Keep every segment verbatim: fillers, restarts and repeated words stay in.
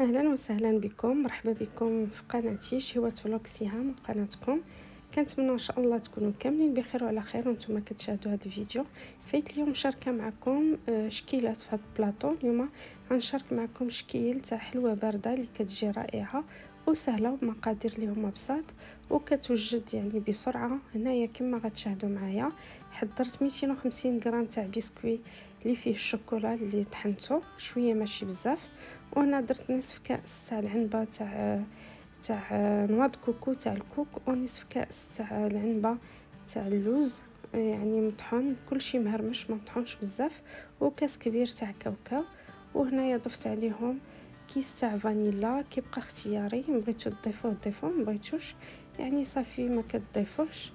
اهلا وسهلا بكم، مرحبا بكم في قناتي شهوة فلوكسيها من قناتكم. كنتمنى ان شاء الله تكونوا كاملين بخير وعلى خير وانتم كتشاهدوا هذا الفيديو. فايت اليوم مشاركه معكم شكيلات في هذا البلاطو. اليوم غنشارك معكم شكيل تاع حلوه بارده اللي كتجي رائعه وسهله ومقادير اللي هما بساط وكتوجد يعني بسرعه. هنايا كما غتشاهدوا معايا حضرت مئتين وخمسين غرام تاع بسكوي اللي فيه الشوكولا اللي طحنته شويه ماشي بزاف، وهنا درت نصف كاس تاع العنبه تاع تاع نواض كوكو تاع الكوك، ونصف كاس تاع العنبه تاع اللوز يعني مطحون، كلشي مهرمش ما مطحونش بزاف، وكاس كبير تاع كاوكاو. وهنايا ضفت عليهم كيس تاع فانيلا، كيبقى اختياري، بغيتو تضيفوه ضيفوه، ما بغيتوش يعني صافي ما كتضيفوش.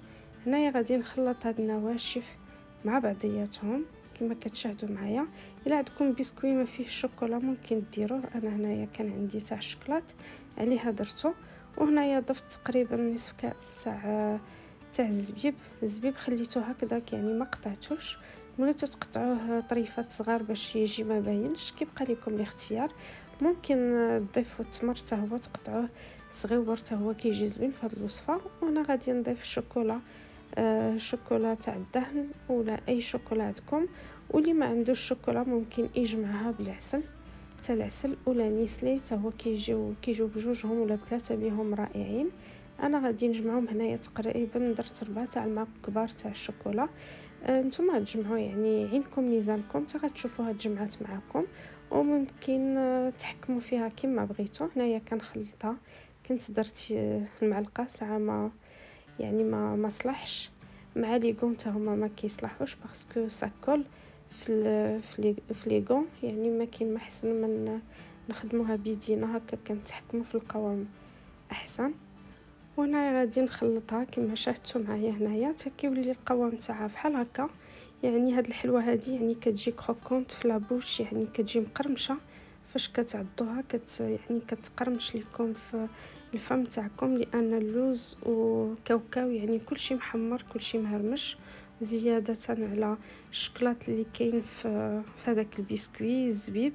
هنايا غادي نخلط هاد النواشف مع بعضياتهم كما كتشاهدوا معايا. الا عندكم بسكوي ما فيه الشوكولا ممكن ديروه، انا هنايا كان عندي تاع الشوكولات عليها درته. وهنايا ضفت تقريبا نصف كاس تاع تاع الزبيب. الزبيب خليته هكذاك يعني ما قطعتوش، ولاتو تقطعوه طريفات صغار باش يجي ما باينش، كيبقى لكم الاختيار. ممكن تضيفوا التمر حتى هو تقطعوه صغيور حتى هو كيجي زوين في هذه الوصفه. وانا غادي نضيف الشوكولا، آه شوكولا تاع الدهن ولا اي شوكولا عندكم، واللي ما عندوش شوكولا ممكن يجمعها بالعسل تاع العسل ولا نيسلي حتى هو كيجيو كيجيو بجوجهم ولا ثلاثه بهم رائعين. انا غادي نجمعهم هنايا تقريبا درت ربعه تاع الماء كبار تاع الشوكولا. آه نتوما تجمعوا يعني عينكم ميزانكم حتى غتشوفوها تجمعات معكم، وممكن آه تحكموا فيها كما بغيتوا. هنايا كنخلطها، كنت درت المعلقه ساعه ما يعني ما ما صلحش مع لي غون حتى هما ما كيصلحوش باسكو ساكول في في في لي غون، يعني ما كاين ما احسن من نخدموها بيدينا هكا كنتحكموا في القوام احسن. وهنا غادي نخلطها كما شاهدتوا معايا هنايا حتى كيولي القوام تاعها بحال هكا. يعني هاد الحلوه هادي يعني كتجي كروكونت في لابوش، يعني كتجي مقرمشه فاش كتعضوها كت يعني كتقرمش لكم في الفم تاعكم، لان اللوز وكاوكاو يعني كلشي محمر كلشي مهرمش، زياده على الشوكولات اللي كاين في هذاك البسكوي الزبيب.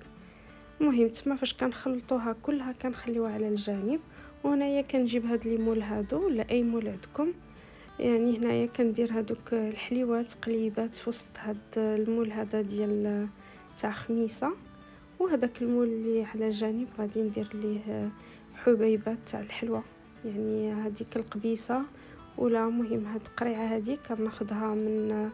المهم تما فاش كنخلطوها كلها كنخليوها على الجانب. وهنايا كنجيب هاد ليمول هادو ولا اي مول عندكم. يعني هنايا كندير هادوك الحليوات قليبات في وسط هاد المول هذا ديال تاع خميسه، وهذاك المول اللي على جانب غادي ندير ليه حبيبات تاع الحلوه، يعني هذيك القبيصه ولا مهم هاد القريعه هذه كناخذها من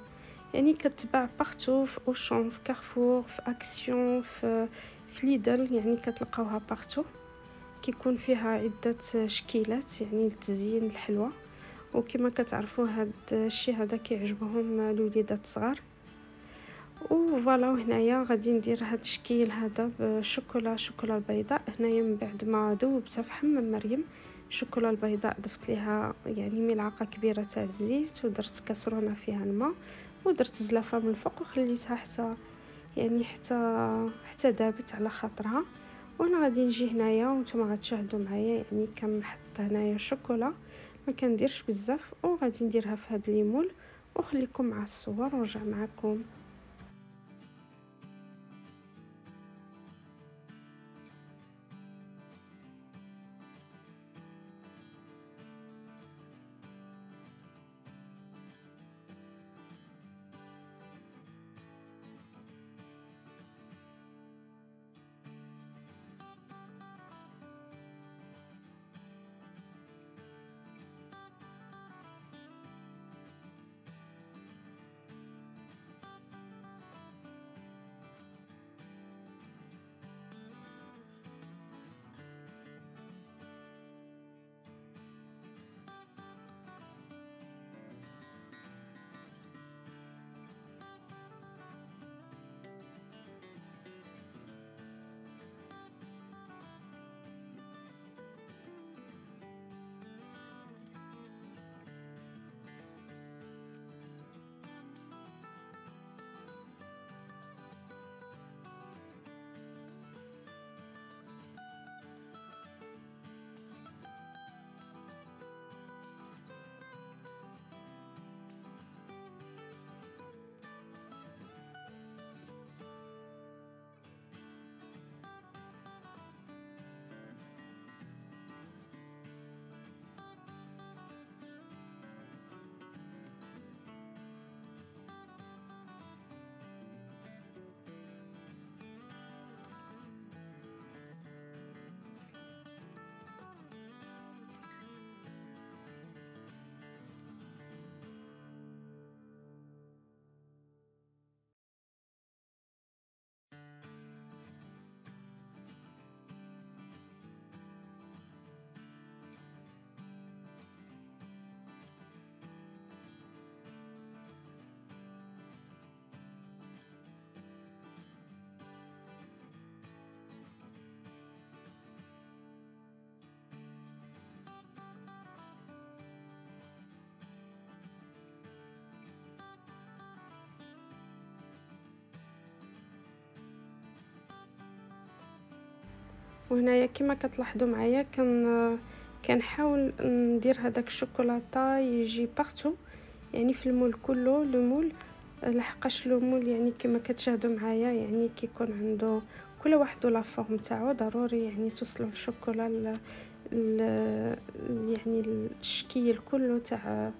يعني كتباع بارتو في اوشون في كارفور في اكسيون في في ليدل، يعني كتلقاوها بارتو. كيكون فيها عده شكيلات يعني لتزيين الحلوه، وكما كتعرفوا هاد الشيء هذا كيعجبهم الوليدات الصغار. وفوالا هنايا غادي ندير هاد الشكل هذا بالشوكولا، شوكولا البيضاء. هنايا من بعد ما ذوبتها في حمام مريم الشوكولا البيضاء ضفت ليها يعني ملعقه كبيره تاع الزيت، ودرت كسرونه فيها الماء، ودرت زلافه من الفوق، وخليتها حتى يعني حتى حتى ذابت على خاطرها. وانا غادي نجي هنايا وانتما غتشاهدوا معايا يعني كنحط هنايا الشوكولا ما كنديرش بزاف، وغادي نديرها في هاد ليمول وخليكم مع الصور ونرجع معكم. وهنايا كما كتلاحظوا معايا كن كنحاول ندير هذاك الشوكولاطه يجي بارتو يعني في المول كله لو مول، لحقاش لو مول يعني كما كتشاهدوا معايا يعني كيكون عنده كل واحد لا فورم تاعو، ضروري يعني توصلوا الشوكولا ل يعني الشكل كله تاع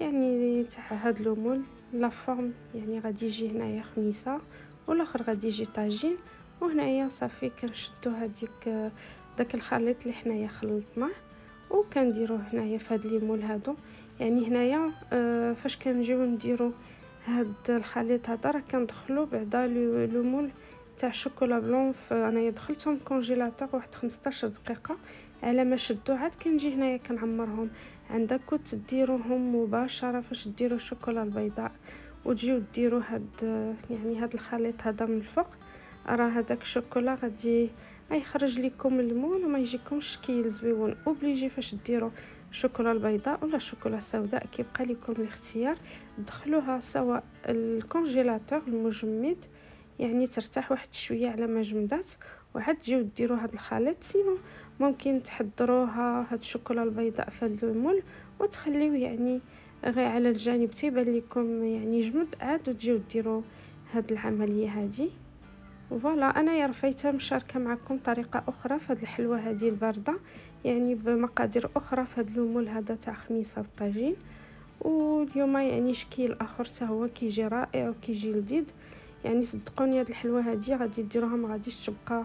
يعني تاع هاد لو مول لا فورم. يعني غادي يجي هنايا خميسه والاخر غادي يجي طاجين، وهنايا صافي كنشدو هذيك داك الخليط اللي حنايا خلطناه وكنديروه هنايا في هاد ليمول هادو. يعني هنايا آه فاش كنجيو نديرو هاد الخليط هذا راه كندخلو بعدا لو مول تاع شوكولا بلون. انايا دخلتهم كونجيلاتور واحد خمسطاش دقيقه على ما شدو، عاد كنجي هنايا كنعمرهم. عندكم تديروهم مباشره فاش ديروا الشوكولا البيضاء وتجيو ديروا هاد يعني هاد الخليط هذا من الفوق، راه هذاك الشوكولا غادي غيخرج لكم الليمون وما يجيكمش شكل زويون. اوبليجي فاش ديروا الشوكولا البيضاء ولا الشوكولا السوداء كيبقى لكم الاختيار، دخلوها سواء الكونجيلاتور المجمد يعني ترتاح واحد شويه على ما جمدات، وعاد تجيو ديروا هذا الخليط. سينو ممكن تحضروها هاد الشوكولا البيضاء في هاد الليمون وتخليوه يعني غير على الجانب تيبان لكم يعني جمد، عاد تجيو ديروا هاد العمليه هادي. فوالا انايا رفيتها مشاركه معكم طريقه اخرى في هاد الحلوه هادي البارده يعني بمقادير اخرى في هاد اللومول هذا تاع خميسه والطاجين. واليوم يعني شكل اخر حتى هو كيجي رائع وكيجي لذيذ. يعني صدقوني هاد الحلوه هادي غادي ديروها ما غاديش تبقى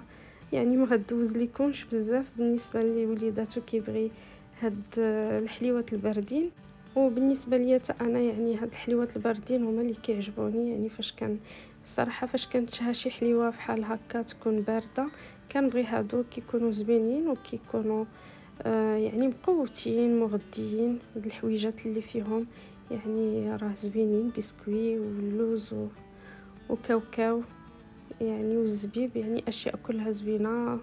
يعني ما غدوز ليكونش بزاف بالنسبه لي وليداتو كيبغي هاد الحليوات الباردين. وبالنسبه ليا حتى انا يعني هاد الحليوات الباردين هما اللي كيعجبوني. يعني فاش كان الصراحه فاش كنتشها شي حليوه بحال هكا تكون بارده كنبغي هادو كيكونوا زوينين وكيكونوا آه يعني مقوتين مغذيين، هاد الحويجات اللي فيهم يعني راه زوينين، بسكوي واللوز وكاوكاو يعني والزبيب، يعني اشياء كلها زوينه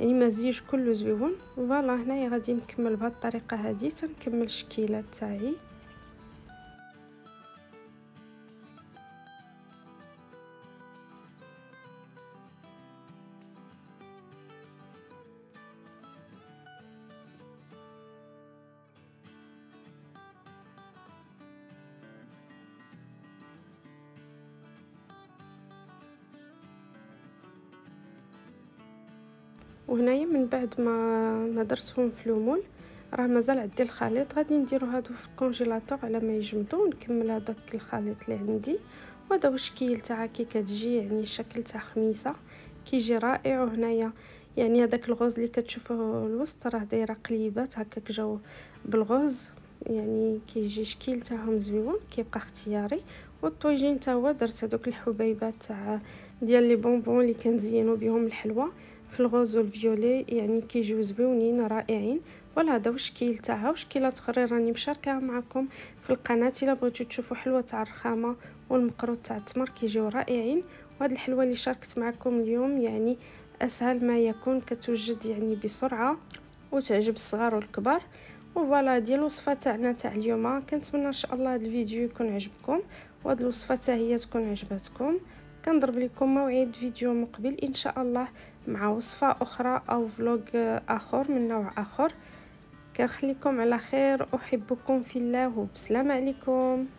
يعني مزيج كله زويون. فوالا هنايا غادي نكمل بهاد الطريقه هادي تنكمل الشكيله تاعي. وهنايا من بعد ما ما درتهم في لومول راه مازال عندي الخليط، غادي نديرو هادو في الكونجيلاتور على ما يجمدو ونكمل هذاك الخليط اللي عندي. وهذا هو الشكل تاعها كي كتجي يعني شكل تاع خميسه كيجي رائع. وهنايا يعني هذاك الغوز اللي كتشوفوه الوسط راه دايره قليبات هكاك جاو بالغوز، يعني كيجي شكل تاعهم زويون كيبقى اختياري. والطويجين حتى هو درت هذوك الحبيبات تاع ديال لي بونبون اللي كنزينو بهم الحلوه في الغوز والفيولي، يعني كيجيو زوينين رائعين. فوالا هذا هو الشكل تاعها وشكيلات اخرى راني مشاركه معكم في القناه. الا بغيتو تشوفوا حلوه تاع الرخامه والمقروط تاع التمر كيجيو رائعين. وهاد الحلوه اللي شاركت معكم اليوم يعني اسهل ما يكون، كتوجد يعني بسرعه وتعجب الصغار والكبار. وفوالا ديال الوصفه تاعنا تاع اليوم. كنتمنى ان شاء الله هاد الفيديو يكون عجبكم وهاد الوصفه حتى هي تكون عجبتكم. كنضرب لكم موعد فيديو مقبل ان شاء الله مع وصفه اخرى او فلوج اخر من نوع اخر. كنخليكم على خير، احبكم في الله وبسلام عليكم.